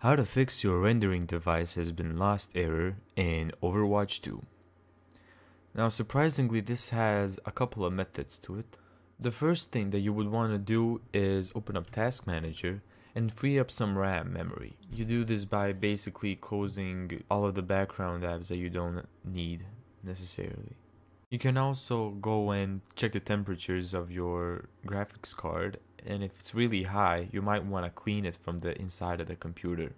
How to fix your rendering device has been lost error in Overwatch 2. Now surprisingly, this has a couple of methods to it. The first thing that you would want to do is open up Task Manager and free up some RAM memory. You do this by basically closing all of the background apps that you don't need necessarily. You can also go and check the temperatures of your graphics card, and if it's really high, you might want to clean it from the inside of the computer.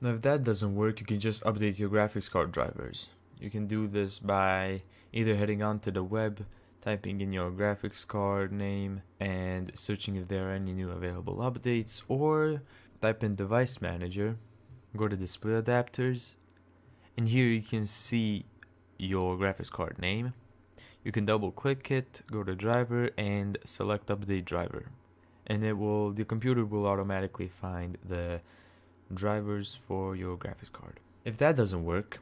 Now if that doesn't work, you can just update your graphics card drivers. You can do this by either heading onto the web, typing in your graphics card name and searching if there are any new available updates, or type in Device Manager, go to Display Adapters, and here you can see your graphics card name. You can double click it, go to driver and select update driver, and the computer will automatically find the drivers for your graphics card. If that doesn't work,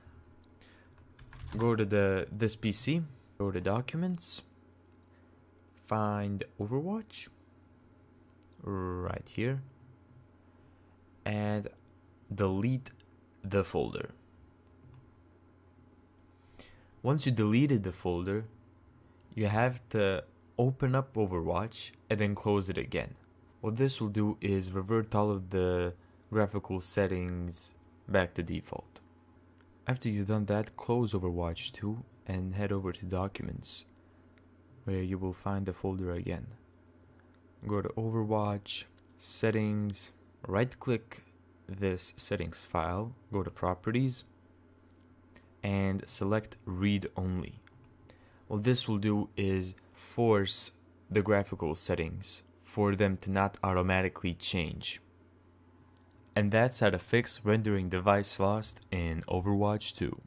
go to this PC, go to Documents, find Overwatch right here, and delete the folder. Once you deleted the folder, you have to open up Overwatch and then close it again. What this will do is revert all of the graphical settings back to default. After you've done that, close Overwatch 2 and head over to Documents, where you will find the folder again. Go to Overwatch, Settings, right-click this settings file, go to Properties, and select Read Only. What this will do is force the graphical settings for them to not automatically change. And that's how to fix rendering device lost in Overwatch 2.